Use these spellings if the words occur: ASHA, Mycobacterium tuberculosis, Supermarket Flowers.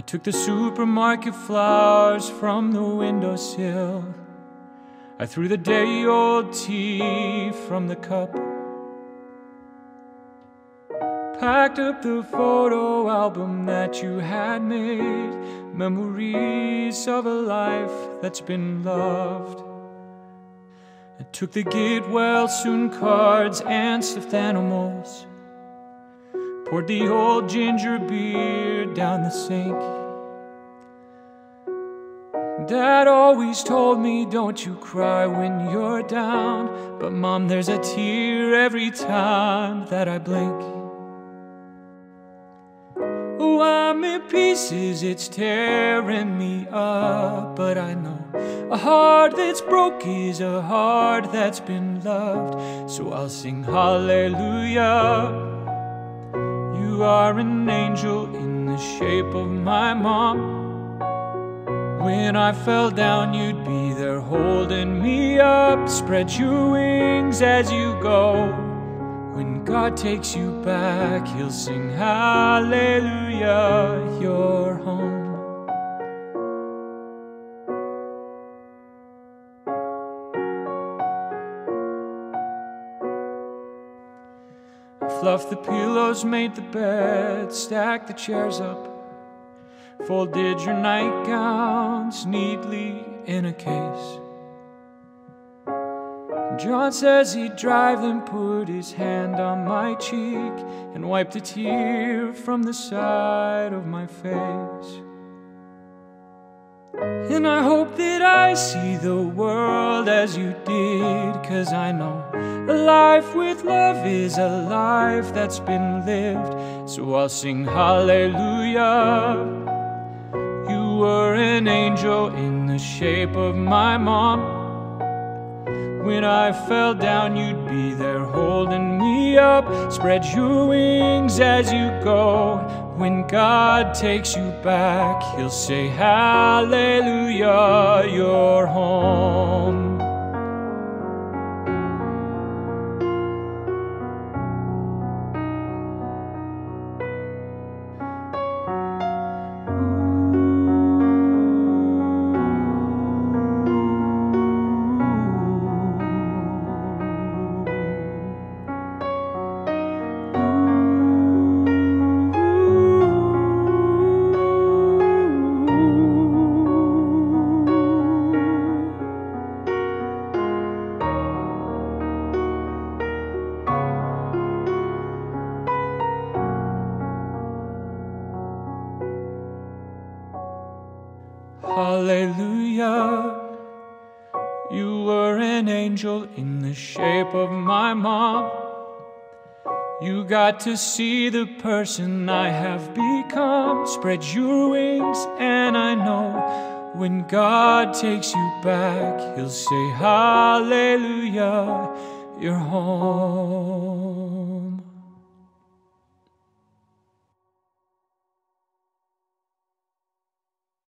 I took the supermarket flowers from the windowsill. I threw the day-old tea from the cup, packed up the photo album that you had made, memories of a life that's been loved. I took the get well soon cards and stuffed animals, poured the old ginger beer down the sink. Dad always told me, don't you cry when you're down, but Mom, there's a tear every time that I blink. Oh, I'm in pieces, it's tearing me up, but I know a heart that's broke is a heart that's been loved. So I'll sing hallelujah. You are an angel in the shape of my mom. When I fell down, you'd be there holding me up. Spread your wings as you go. When God takes you back, He'll sing hallelujah, you're home. I fluffed the pillows, made the bed, stacked the chairs up, folded your nightgowns neatly in a case. John says he'd drive, then put his hand on my cheek and wiped a tear from the side of my face. And I hope that I see the world as you did, 'cause I know a life with love is a life that's been lived. So I'll sing hallelujah. You were an angel in the shape of my mom. When I fell down, you'd be there holding me up. Spread your wings as you go. When God takes you back, He'll say hallelujah, you're home. Hallelujah, you were an angel in the shape of my mom. You got to see the person I have become. Spread your wings, and I know when God takes you back, He'll say hallelujah, you're home.